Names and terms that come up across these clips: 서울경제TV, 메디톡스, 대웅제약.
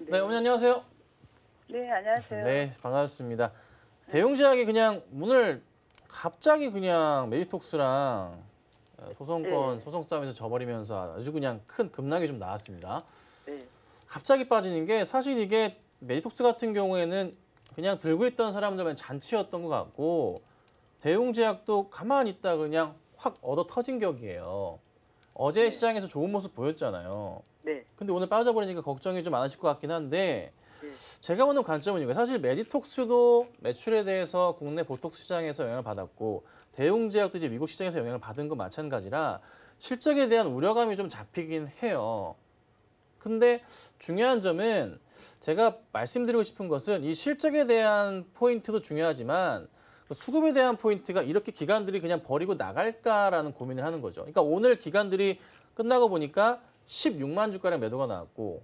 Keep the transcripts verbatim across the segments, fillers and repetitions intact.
네, 어머니 안녕하세요. 네, 안녕하세요. 네, 반갑습니다. 대웅제약이 그냥 오늘 갑자기 그냥 메디톡스랑 소송권, 네. 소송 싸움에서 져버리면서 아주 그냥 큰 급락이 좀 나왔습니다. 네. 갑자기 빠지는 게 사실 이게 메디톡스 같은 경우에는 그냥 들고 있던 사람들만 잔치였던 것 같고 대웅제약도 가만히 있다 그냥 확 얻어 터진 격이에요. 어제 네. 시장에서 좋은 모습 보였잖아요. 네. 근데 오늘 빠져버리니까 걱정이 좀 많으실 것 같긴 한데 네. 제가 보는 관점은 이거 사실 메디톡스도 매출에 대해서 국내 보톡스 시장에서 영향을 받았고 대웅제약도 이제 미국 시장에서 영향을 받은 건 마찬가지라 실적에 대한 우려감이 좀 잡히긴 해요. 근데 중요한 점은 제가 말씀드리고 싶은 것은 이 실적에 대한 포인트도 중요하지만 수급에 대한 포인트가 이렇게 기관들이 그냥 버리고 나갈까라는 고민을 하는 거죠. 그러니까 오늘 기관들이 끝나고 보니까 십육만 주가량 매도가 나왔고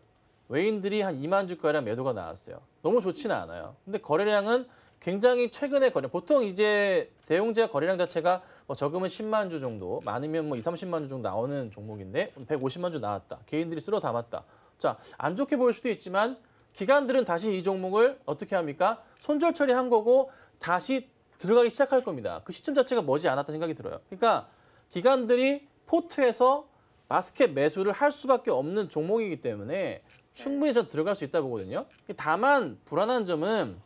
외인들이 한 이만 주가량 매도가 나왔어요. 너무 좋지는 않아요. 근데 거래량은 굉장히 최근의 거래 보통 이제 대웅제약 거래량 자체가 뭐 적으면 십만 주 정도 많으면 뭐 이삼십만 주 정도 나오는 종목인데 백오십만 주 나왔다. 개인들이 쓸어 담았다. 자, 안 좋게 보일 수도 있지만 기관들은 다시 이 종목을 어떻게 합니까? 손절 처리한 거고 다시 들어가기 시작할 겁니다. 그 시점 자체가 머지 않았다 생각이 들어요. 그러니까 기관들이 포트에서 바스켓 매수를 할 수밖에 없는 종목이기 때문에 충분히 저 들어갈 수 있다 보거든요. 다만 불안한 점은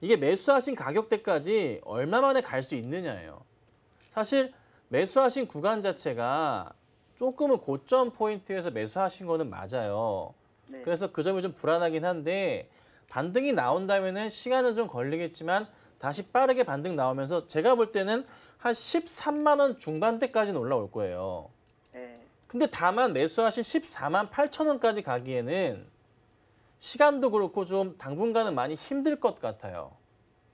이게 매수하신 가격대까지 얼마 만에 갈 수 있느냐예요. 사실 매수하신 구간 자체가 조금은 고점 포인트에서 매수하신 거는 맞아요. 그래서 그 점이 좀 불안하긴 한데 반등이 나온다면은 시간은 좀 걸리겠지만 다시 빠르게 반등 나오면서 제가 볼 때는 한 십삼만 원 중반대까지는 올라올 거예요. 근데 다만 매수하신 십사만 팔천 원까지 가기에는 시간도 그렇고 좀 당분간은 많이 힘들 것 같아요.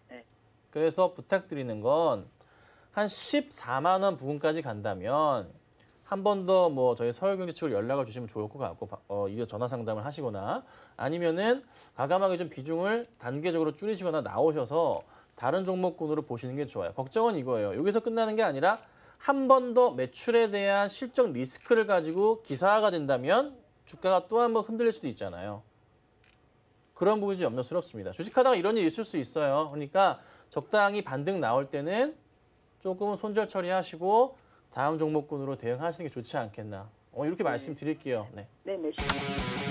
네. 그래서 부탁드리는 건 한 십사만 원 부근까지 간다면 한 번 더 뭐 저희 서울경제 측으로 연락을 주시면 좋을 것 같고 어, 이어 전화 상담을 하시거나 아니면은 과감하게 좀 비중을 단계적으로 줄이시거나 나오셔서 다른 종목군으로 보시는 게 좋아요. 걱정은 이거예요. 여기서 끝나는 게 아니라 한 번 더 매출에 대한 실적 리스크를 가지고 기사화가 된다면 주가가 또 한 번 흔들릴 수도 있잖아요. 그런 부분이 좀 염려스럽습니다. 주식하다가 이런 일이 있을 수 있어요. 그러니까 적당히 반등 나올 때는 조금은 손절 처리하시고 다음 종목군으로 대응하시는 게 좋지 않겠나. 어, 이렇게 네. 말씀드릴게요. 네. 네, 네.